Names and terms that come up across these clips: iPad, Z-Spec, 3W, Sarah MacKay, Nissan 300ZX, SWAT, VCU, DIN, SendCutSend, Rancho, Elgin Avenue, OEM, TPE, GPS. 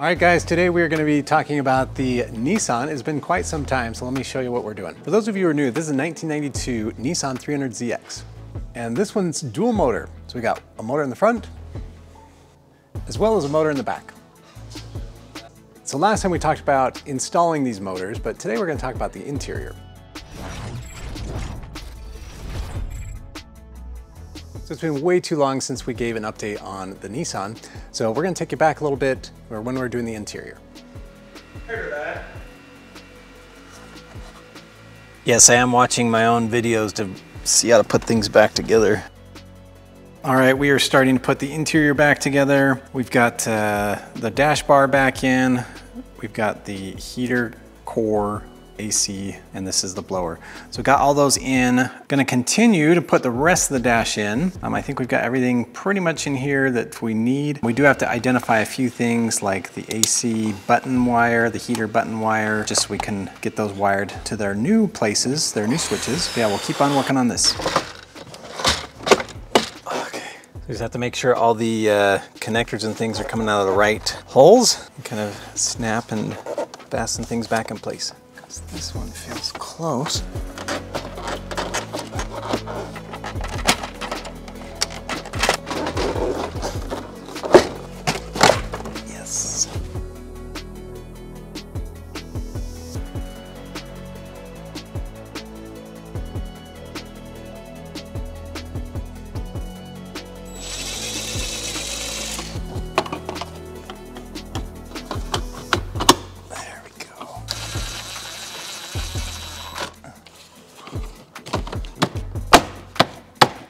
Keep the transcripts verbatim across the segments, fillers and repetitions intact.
All right guys, today we are gonna be talking about the Nissan. It's been quite some time, so let me show you what we're doing. For those of you who are new, this is a nineteen ninety-two Nissan three hundred Z X. And this one's dual motor. So we got a motor in the front, as well as a motor in the back. So last time we talked about installing these motors, but today we're gonna talk about the interior. So it's been way too long since we gave an update on the Nissan. So we're gonna take you back a little bit or when we're doing the interior. Heard that. Yes, I am watching my own videos to see how to put things back together. All right, we are starting to put the interior back together. We've got uh, the dash bar back in. We've got the heater core, A C, and this is the blower. So got all those in. Gonna continue to put the rest of the dash in. Um, I think we've got everything pretty much in here that we need. We do have to identify a few things like the A C button wire, the heater button wire, just so we can get those wired to their new places, their new switches. Yeah, we'll keep on working on this. Okay, we just have to make sure all the uh, connectors and things are coming out of the right holes. Kind of snap and fasten things back in place. This one feels close. Yes.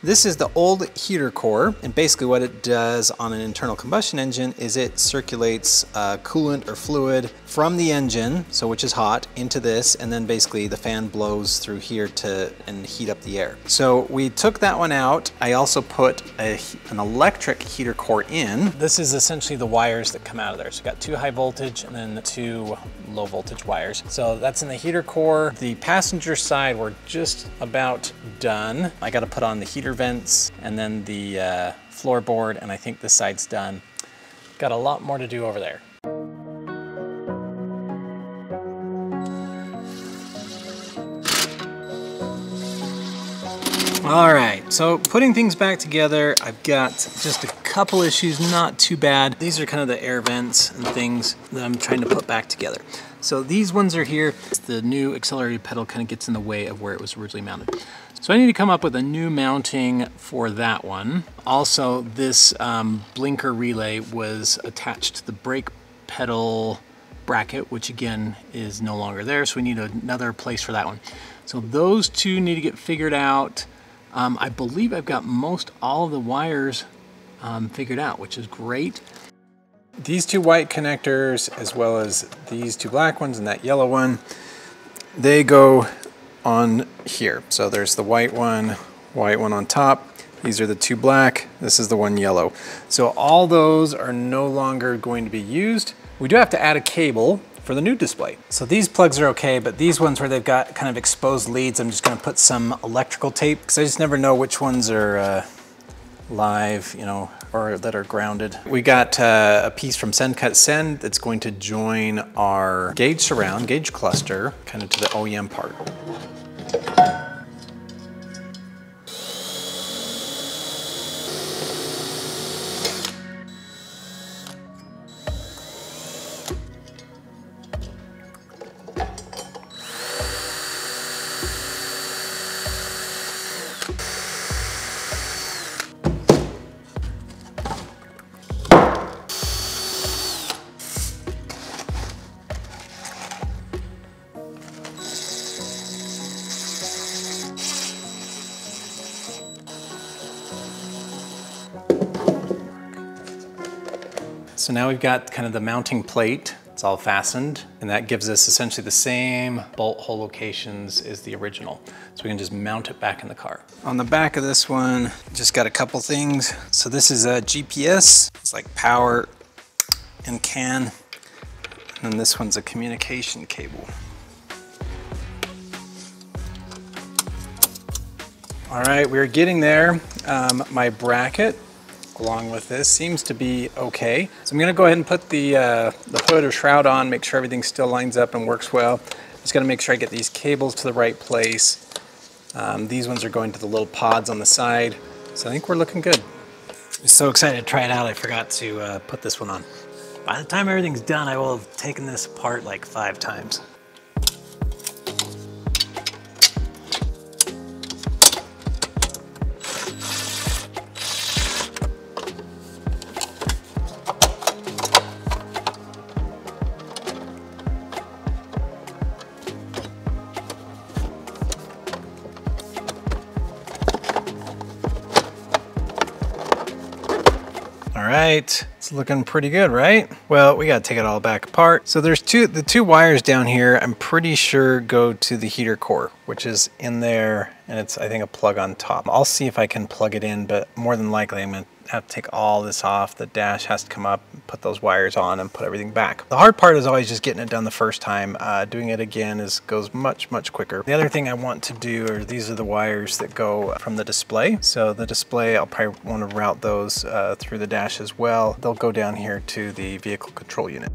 This is the old heater core, and basically what it does on an internal combustion engine is it circulates uh, coolant or fluid from the engine, so which is hot, into this, and then basically the fan blows through here to and heat up the air. So we took that one out. I also put a, an electric heater core in. This is essentially the wires that come out of there. So we got two high voltage and then the two low voltage wires. So that's in the heater core. The passenger side, we're just about done. I got to put on the heater vents and then the uh, floorboard, and I think this side's done. Got a lot more to do over there. All right, so putting things back together, I've got just a couple issues, not too bad. These are kind of the air vents and things that I'm trying to put back together. So these ones are here. The new accelerator pedal kind of gets in the way of where it was originally mounted. So I need to come up with a new mounting for that one. Also, this um, blinker relay was attached to the brake pedal bracket, which again is no longer there. So we need another place for that one. So those two need to get figured out. Um, I believe I've got most all of the wires um, figured out, which is great. These two white connectors, as well as these two black ones and that yellow one, they go on here. So there's the white one, white one on top. These are the two black, this is the one yellow. So all those are no longer going to be used. We do have to add a cable for the new display. So these plugs are okay, but these ones where they've got kind of exposed leads, I'm just gonna put some electrical tape because I just never know which ones are uh, live, you know, or that are grounded. We got uh, a piece from SendCutSend that's going to join our gauge surround, gauge cluster, kind of to the O E M part. So now we've got kind of the mounting plate. It's all fastened, and that gives us essentially the same bolt hole locations as the original. So we can just mount it back in the car. On the back of this one, just got a couple things. So this is a G P S. It's like power and C A N. And then this one's a communication cable. All right, we're getting there. Um, my bracket along with this seems to be okay. So I'm going to go ahead and put the, uh, the hood or shroud on, make sure everything still lines up and works well. Just going to make sure I get these cables to the right place. Um, these ones are going to the little pods on the side. So I think we're looking good. I'm so excited to try it out. I forgot to uh, put this one on. By the time everything's done, I will have taken this apart like five times. Right. It's looking pretty good, right? Well, we got to take it all back apart. So there's two, the two wires down here, I'm pretty sure go to the heater core, which is in there. And it's, I think, a plug on top. I'll see if I can plug it in, but more than likely I'm going to have to take all this off. The dash has to come up, put those wires on and put everything back. The hard part is always just getting it done the first time. Uh, doing it again is goes much, much quicker. The other thing I want to do are these are the wires that go from the display. So the display, I'll probably want to route those uh, through the dash as well. They'll go down here to the vehicle control unit.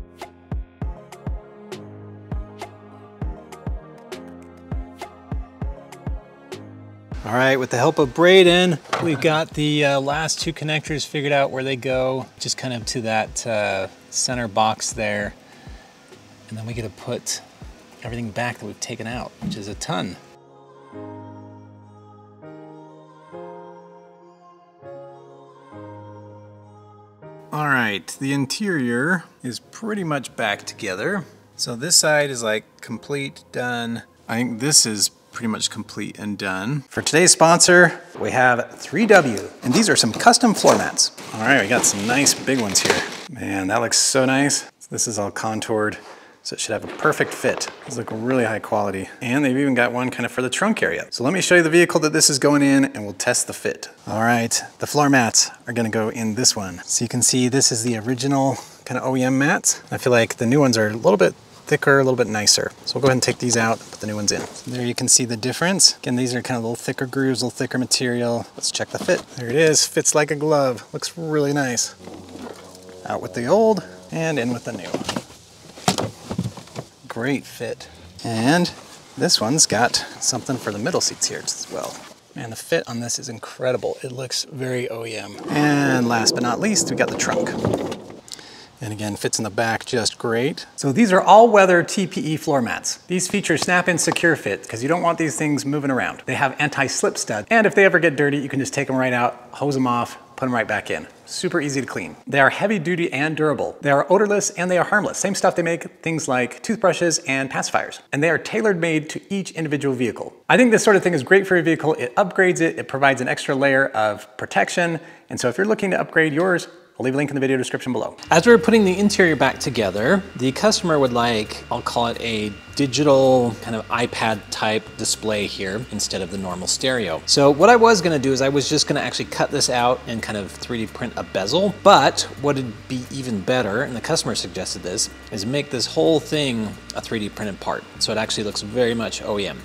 All right, with the help of Braden, we've got the uh, last two connectors figured out where they go, just kind of to that uh, center box there. And then we get to put everything back that we've taken out, which is a ton. All right, the interior is pretty much back together. So this side is like complete, done. I think this is pretty much complete and done. For today's sponsor, we have three W, and these are some custom floor mats. All right, we got some nice big ones here. Man, that looks so nice. This is all contoured, so it should have a perfect fit. These look really high quality. And they've even got one kind of for the trunk area. So let me show you the vehicle that this is going in, and we'll test the fit. All right, the floor mats are gonna go in this one. So you can see this is the original kind of O E M mats. I feel like the new ones are a little bit thicker, a little bit nicer. So we'll go ahead and take these out, put the new ones in. So there you can see the difference. Again, these are kind of a little thicker grooves, a little thicker material. Let's check the fit. There it is, fits like a glove. Looks really nice. Out with the old and in with the new. Great fit. And this one's got something for the middle seats here as well. Man, the fit on this is incredible. It looks very O E M. And last but not least, we got the trunk. And again, fits in the back just great. So these are all-weather T P E floor mats. These feature snap-in secure fit because you don't want these things moving around. They have anti-slip studs, and if they ever get dirty, you can just take them right out, hose them off, put them right back in. Super easy to clean. They are heavy-duty and durable. They are odorless and they are harmless. Same stuff they make things like toothbrushes and pacifiers. And they are tailored-made to each individual vehicle. I think this sort of thing is great for your vehicle. It upgrades it. It provides an extra layer of protection. And so if you're looking to upgrade yours, I'll leave a link in the video description below. As we were putting the interior back together, the customer would like, I'll call it a digital kind of iPad type display here instead of the normal stereo. So what I was gonna do is I was just gonna actually cut this out and kind of three D print a bezel, but what would be even better, and the customer suggested this, is make this whole thing a three D printed part. So it actually looks very much O E M.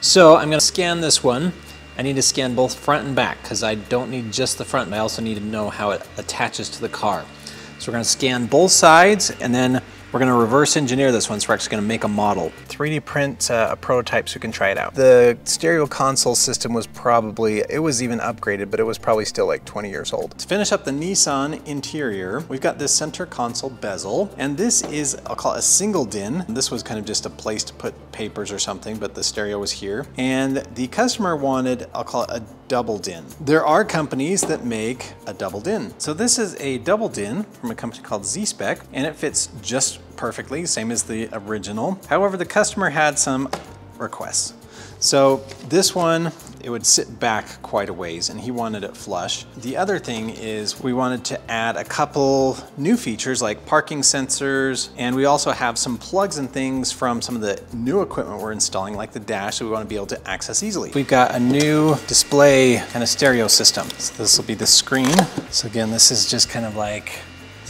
So I'm gonna scan this one. I need to scan both front and back because I don't need just the front, but I also need to know how it attaches to the car. So we're going to scan both sides and then we're going to reverse engineer this one. So we're actually going to make a model. three D print uh, a prototype so we can try it out. The stereo console system was probably, it was even upgraded, but it was probably still like twenty years old. To finish up the Nissan interior, we've got this center console bezel, and this is, I'll call it a single din. This was kind of just a place to put papers or something, but the stereo was here. And the customer wanted, I'll call it a double din. There are companies that make a double din. So this is a double din from a company called Z-Spec, and it fits just perfectly, same as the original. However, the customer had some requests. So this one, it would sit back quite a ways and he wanted it flush. The other thing is we wanted to add a couple new features like parking sensors, and we also have some plugs and things from some of the new equipment we're installing like the dash that we want to be able to access easily. We've got a new display kind of stereo system. So this will be the screen. So again, this is just kind of like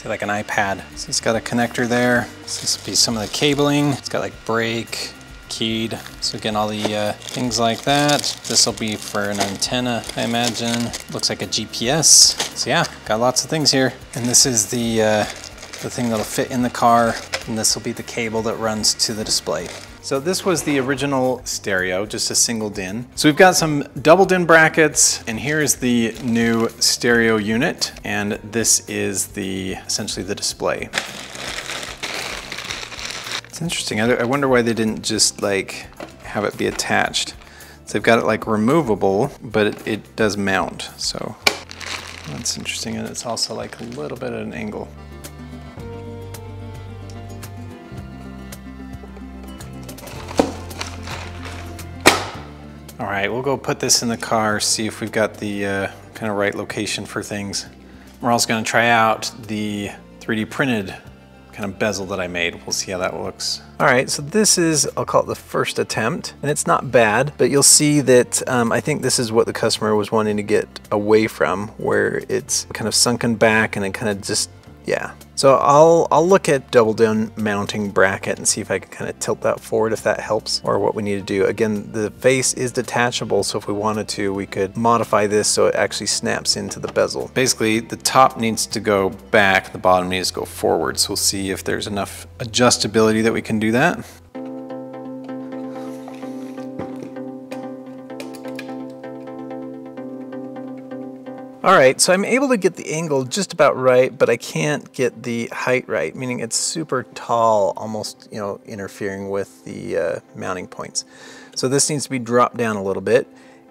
like an iPad. So it's got a connector there. So this would be some of the cabling. It's got like brake, keyed. So again, all the uh, things like that. This will be for an antenna, I imagine. Looks like a G P S. So yeah, got lots of things here. And this is the, uh, the thing that'll fit in the car. And this will be the cable that runs to the display. So this was the original stereo, just a single D I N. So we've got some double D I N brackets, and here is the new stereo unit, and this is the essentially the display. It's interesting. I wonder why they didn't just like have it be attached. So they've got it like removable, but it, it does mount. So that's interesting, and it's also like a little bit at an angle. All right, we'll go put this in the car, see if we've got the uh, kind of right location for things. We're also gonna try out the three D printed kind of bezel that I made. We'll see how that looks. All right, so this is, I'll call it the first attempt, and it's not bad, but you'll see that um, I think this is what the customer was wanting to get away from, where it's kind of sunken back and it kind of just, yeah. So I'll, I'll look at double D I N mounting bracket and see if I can kind of tilt that forward if that helps, or what we need to do. Again, the face is detachable, so if we wanted to, we could modify this so it actually snaps into the bezel. Basically, the top needs to go back, the bottom needs to go forward. So we'll see if there's enough adjustability that we can do that. All right, so I'm able to get the angle just about right, but I can't get the height right, meaning it's super tall, almost, you know, interfering with the uh, mounting points. So this needs to be dropped down a little bit,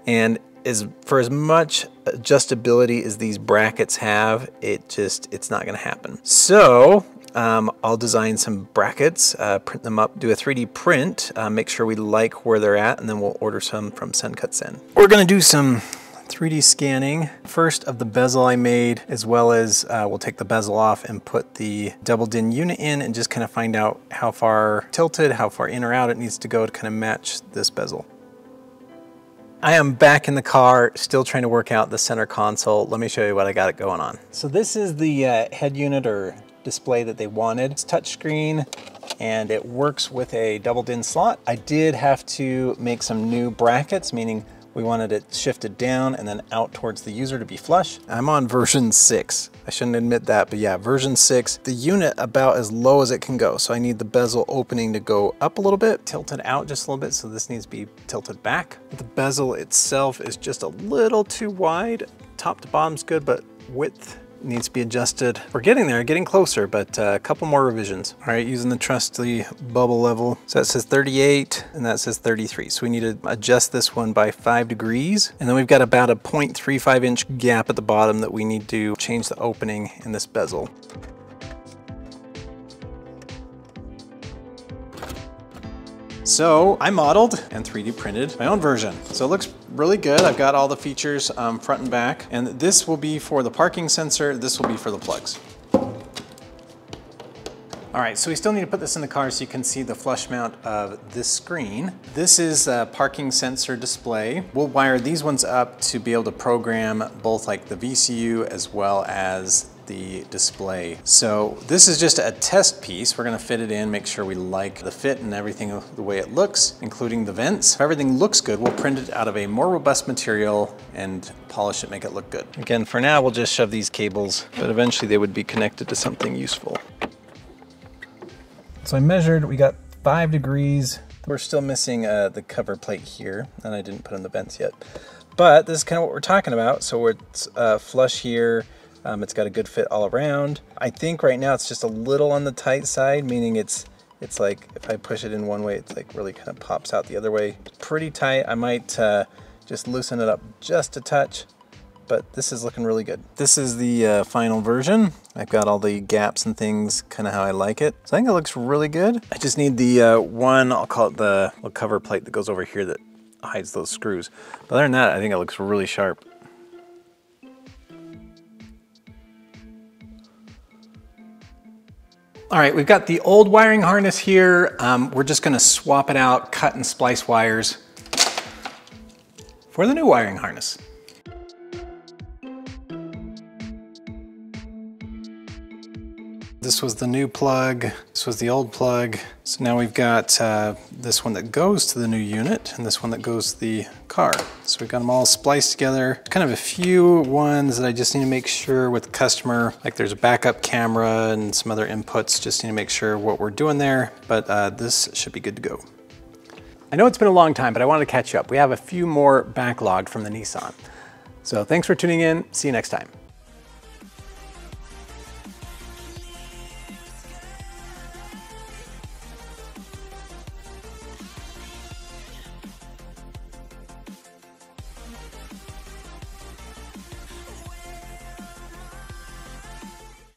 and as for as much adjustability as these brackets have, it just, it's not gonna happen. So um, I'll design some brackets, uh, print them up, do a three D print, uh, make sure we like where they're at, and then we'll order some from SendCutSend. We're gonna do some three D scanning first of the bezel I made, as well as uh, we'll take the bezel off and put the double D I N unit in and just kind of find out how far tilted, how far in or out it needs to go to kind of match this bezel. I am back in the car, still trying to work out the center console. Let me show you what I got it going on. So this is the uh, head unit or display that they wanted. It's touchscreen, and it works with a double D I N slot. I did have to make some new brackets, meaning we wanted it shifted down and then out towards the user to be flush. I'm on version six. I shouldn't admit that, but yeah, version six. The unit about as low as it can go. So I need the bezel opening to go up a little bit, tilted out just a little bit. So this needs to be tilted back. The bezel itself is just a little too wide. Top to bottom's good, but width needs to be adjusted. We're getting there, getting closer, but uh, a couple more revisions. All right, using the trusty bubble level. So that says thirty-eight and that says thirty-three. So we need to adjust this one by five degrees. And then we've got about a zero point three five inch gap at the bottom that we need to change the opening in this bezel. So I modeled and three D printed my own version. So it looks really good. I've got all the features um, front and back, and this will be for the parking sensor. This will be for the plugs. All right, so we still need to put this in the car so you can see the flush mount of this screen. This is a parking sensor display. We'll wire these ones up to be able to program both like the V C U as well as the display. So this is just a test piece. We're gonna fit it in, make sure we like the fit and everything the way it looks, including the vents. If everything looks good, we'll print it out of a more robust material and polish it, make it look good. Again, for now, we'll just shove these cables, but eventually they would be connected to something useful. So I measured, we got five degrees. We're still missing uh, the cover plate here, and I didn't put in the vents yet. But this is kind of what we're talking about. So it's uh, flush here. Um, it's got a good fit all around. I think right now it's just a little on the tight side, meaning it's it's like if I push it in one way, it's like really kind of pops out the other way. Pretty tight. I might uh, just loosen it up just a touch, but this is looking really good. This is the uh, final version. I've got all the gaps and things, kind of how I like it. So I think it looks really good. I just need the uh, one, I'll call it the little cover plate that goes over here that hides those screws. But other than that, I think it looks really sharp. All right, we've got the old wiring harness here. Um, we're just gonna swap it out, cut and splice wires for the new wiring harness. This was the new plug, this was the old plug. So now we've got uh, this one that goes to the new unit and this one that goes to the car. So we've got them all spliced together. Kind of a few ones that I just need to make sure with the customer, like there's a backup camera and some other inputs, just need to make sure what we're doing there, but uh, this should be good to go. I know it's been a long time, but I wanted to catch up. We have a few more backlogged from the Nissan. So thanks for tuning in, see you next time.